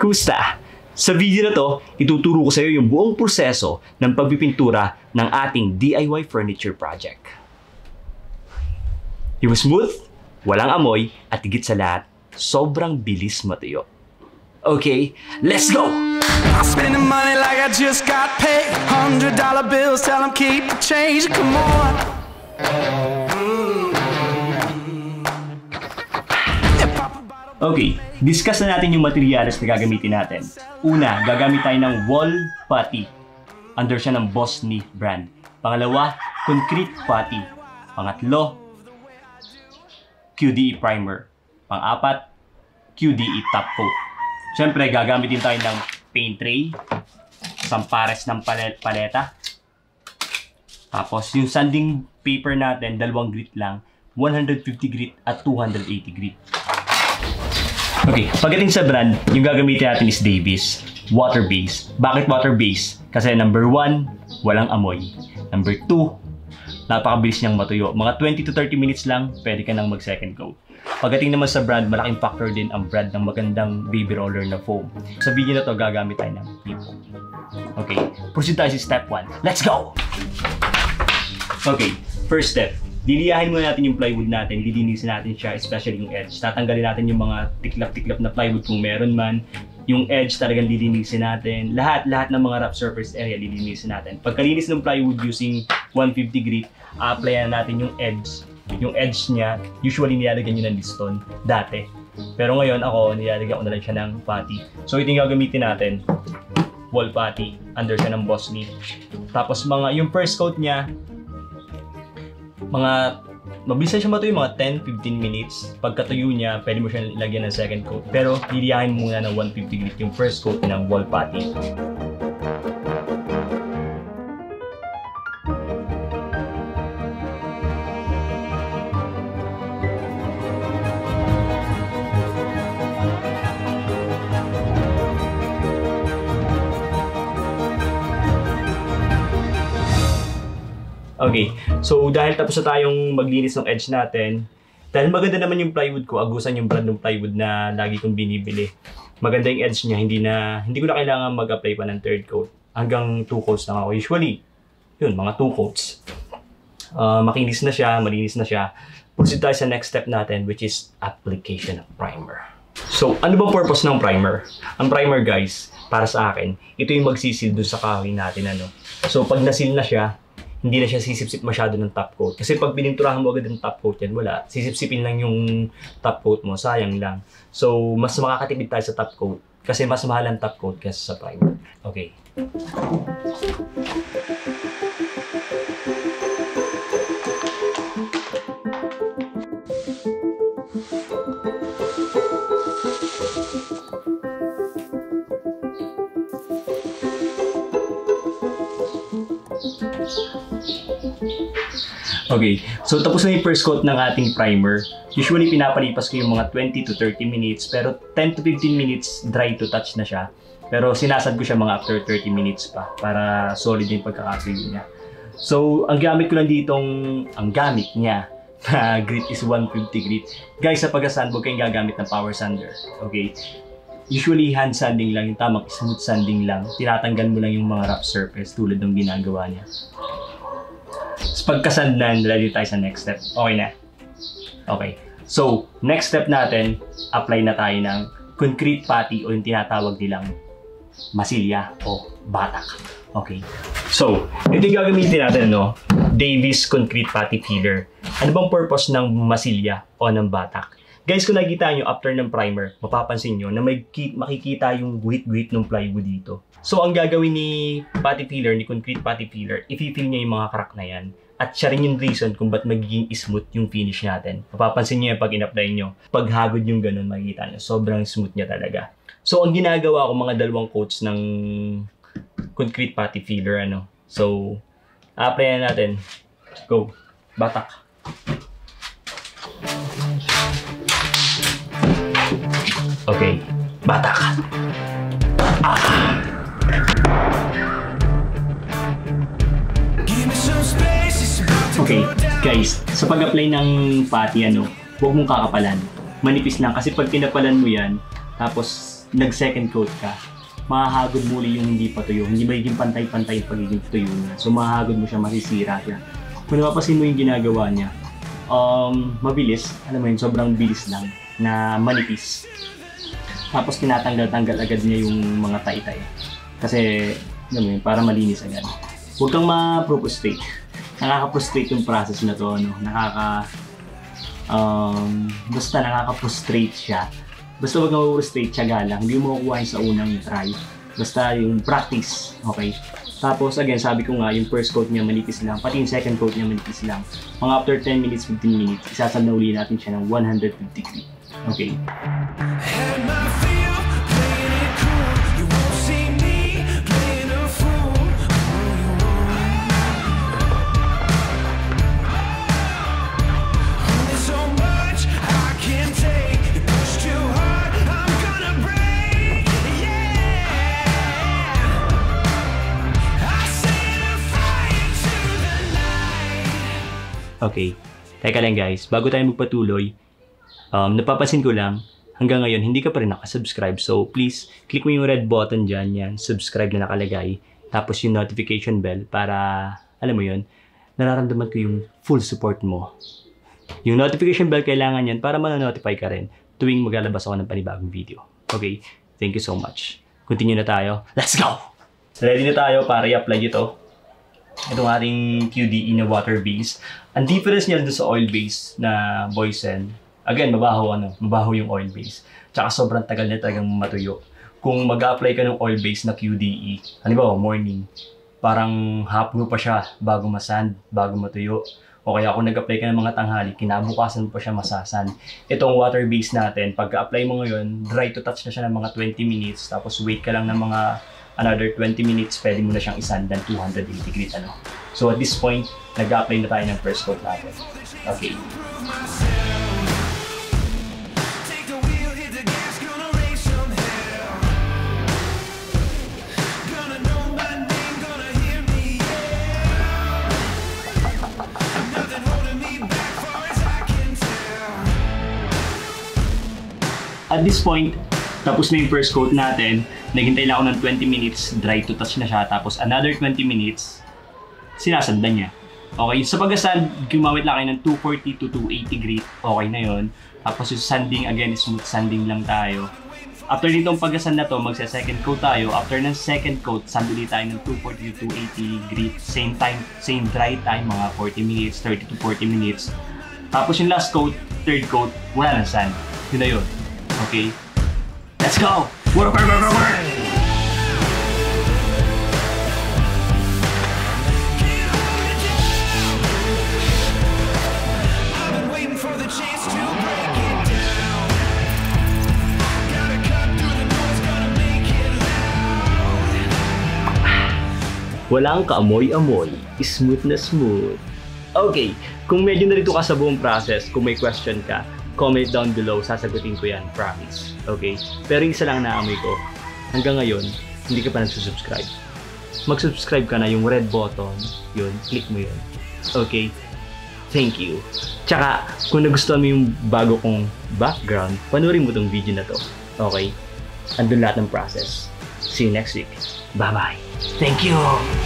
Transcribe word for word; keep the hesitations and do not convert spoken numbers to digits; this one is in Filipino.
Kumusta? Sa video na to, ituturo ko sa iyo yung buong proseso ng pagpipintura ng ating D I Y furniture project. Yung smooth, walang amoy, at higit sa lahat, sobrang bilis matuyo. Okay, let's go! I spend the money like I just got paid. Hundred dollar bills, tell them keep the change, come on. Okay, discuss na natin yung materials na gagamitin natin. Una, gagamit tayo ng wall putty. Under siya ng Bosny brand. Pangalawa, concrete putty. Pangatlo, Q D E primer. Pang-apat, Q D E top coat. Siyempre, gagamitin tayo ng paint tray, isang pares ng paleta. Tapos, yung sanding paper natin, dalawang grit lang, one hundred fifty grit at two hundred eighty grit. Okay, pagdating sa brand, yung gagamitin natin is Davis, water-based. Bakit water-based? Kasi number one, walang amoy. Number two, napakabilis niyang matuyo. Mga twenty to thirty minutes lang, pwede ka nang mag-second coat. Pagdating naman sa brand, malaking factor din ang brand ng magandang baby roller na foam. Sa video na to, gagamit tayo ng tape. Okay, proceed tayo sa step one. Let's go! Okay, first step. Liliyahin muna natin yung plywood natin. Lilinisin natin siya, especially yung edge. Tatanggalin natin yung mga tiklap-tiklap na plywood kung meron man. Yung edge talagang lilinisin natin. Lahat-lahat ng mga rough surface area lilinisin natin. Pagkalinis ng plywood using one fifty grit, a-applyan natin yung edge. Yung edge niya, usually nilalagyan nyo ng liston dati. Pero ngayon ako, nilalagyan ko na lang siya ng putty. So ito yung gagamitin natin, wall putty, under siya ng Bosny. Tapos mga, yung first coat niya, mga, mabilis na siya matuyo, mga ten to fifteen minutes. Pagkatuyo niya, pwede mo siya lagyan ng second coat. Pero liliyahin muna ng one fifty grit yung first coat ng wall putty. Okay, so dahil tapos na tayong maglinis ng edge natin, dahil maganda naman yung plywood ko, agusan yung brand ng plywood na lagi kong binibili. Maganda yung edge niya, hindi na hindi ko na kailangan mag-apply pa ng third coat. Hanggang two coats lang ako. Usually, yun, mga two coats. Uh, makinis na siya, malinis na siya. Proceed tayo sa next step natin, which is application of primer. So, ano bang purpose ng primer? Ang primer, guys, para sa akin, ito yung magsisil dun sa kahoy natin. Ano? So, pag nasil na siya, hindi na siya sisipsip masyado ng top coat. Kasi pag pininturahan mo agad ng top coat yan, wala. Sisipsipin lang yung top coat mo. Sayang lang. So, mas makakatipid tayo sa top coat. Kasi mas mahal ang top coat kaysa sa primer. Okay. Okay, so tapos na yung first coat ng ating primer. Usually, pinapalipas ko yung mga twenty to thirty minutes, pero ten to fifteen minutes dry to touch na siya. Pero sinasad ko siya mga after thirty minutes pa para solid yung pagkakapili niya. So, ang gamit ko lang ditong, ang gamit niya na grit is one fifty grit. Guys, sa pag-sand, huwag kayong gagamit ng power sander. Okay? Usually, hand sanding lang, yung tamang smooth sanding lang. Tinatanggal mo lang yung mga rough surface tulad ng ginagawa niya. So, pagkasand na, ready tayo sa next step. Okay na. Okay. So, next step natin, apply na tayo ng concrete putty o yung tinatawag nilang masilya o batak. Okay. So, ito yung gagamitin natin, no? Davis concrete putty filler. Ano bang purpose ng masilya o ng batak? Guys, kung nakikita nyo, after ng primer, mapapansin nyo na may makikita yung guhit-guhit ng plywood dito. So, ang gagawin ni putty filler, ni concrete putty filler, ifi-fill niya yung mga crack na yan. At siya rin yung reason kung ba't magiging smooth yung finish natin. Mapapansin nyo yan pag in-apply nyo. Pag hagod yung ganun, makikita nyo. Sobrang smooth niya talaga. So, ang ginagawa ko, mga dalawang coats ng concrete putty filler, ano. So, apply na natin. Go. Batak. Okay, batak. Ah. Okay, guys, sa pag-apply ng putty, ano, huwag mong kakapalan. Manipis lang kasi pag pinapalan mo yan, tapos nag-second coat ka, mahahagod muli yung hindi pa tuyo. Hindi magiging pantay-pantay yung pagiging tuyo na. So, mahahagod mo siya, masisira siya. Kung napapasin mo yung ginagawa niya, um, mabilis, alam mo yun, sobrang bilis lang na manipis. Tapos, tinatanggal-tanggal agad niya yung mga tay-tay. Kasi, alam mo yun, para malinis agad. Huwag kang ma-prostrate. Nakaka-prostrate yung process na to, ano? Nakaka... Um, basta nakaka-prostrate siya. Basta wag na ma-prostrate, tiyaga lang. Hindi mo makukuha sa unang try. Basta yung practice, okay? Tapos again, sabi ko nga, yung first coat niya manipis lang. Pati yung second coat niya manipis lang. Mga after ten minutes, fifteen minutes, isasab na uli natin siya ng one hundred fifty feet. Okay? Okay, teka lang guys, bago tayo magpatuloy, um, napapansin ko lang, hanggang ngayon hindi ka pa rin nakasubscribe. So please, click mo yung red button dyan, yan, subscribe na nakalagay. Tapos yung notification bell para, alam mo yun, nararamdaman ko yung full support mo. Yung notification bell kailangan yan para ma-notify ka rin tuwing maglalabas ako ng panibagong video. Okay, thank you so much. Continue na tayo, let's go! Ready na tayo para i-apply ito. Itong ating Q D E na water base. Ang difference niya doon sa oil base na Boysen, again, mabaho, ano, mabaho yung oil base. Tsaka sobrang tagal na talagang matuyo. Kung mag-apply ka ng oil base na Q D E, ano ba, morning, parang hapon pa siya bago masand, bago matuyo. O kaya kung nag-apply ka ng mga tanghali, kinabukasan pa siya masasan. Itong water base natin, pagka-apply mo ngayon, dry to touch na siya ng mga twenty minutes, tapos wait ka lang ng mga another twenty minutes, pwede mo na siyang isand ng two hundred eighty grit, ano. So at this point, nag-apply na tayo ng first coat natin. Okay. At this point, tapos na yung first coat natin. Naghintay lang ako ng twenty minutes, dry to touch na siya. Tapos another twenty minutes, sinasandan niya. Okay, sa pag-sand, gumamit lang kayo ng two forty to two eighty grit. Okay na yun. Tapos yung sanding, again, smooth sanding lang tayo. After nitong pag-sand na to, magsa-second coat tayo. After ng second coat, sand ulit tayo ng two forty to two eighty grit. Same time, same dry time, mga forty minutes, thirty to forty minutes. Tapos yung last coat, third coat, wala ng sand. Yun na yun. Okay. Let's go! Work, work, work, work, work! Walang kaamoy-amoy. Smooth na smooth. Okay, kung medyo narito ka sa buong process, kung may question ka, comment down below, sasagutin ko yan, promise. Okay? Pero isa lang naamoy ko, hanggang ngayon, hindi ka pa nagsusubscribe. Mag-subscribe ka na, yung red button, yun, click mo yun. Okay? Thank you. Tsaka, kung nagustuhan mo yung bago kong background, panoorin mo tong video na to. Okay? Andun lahat ng process. See you next week. Bye-bye. Thank you!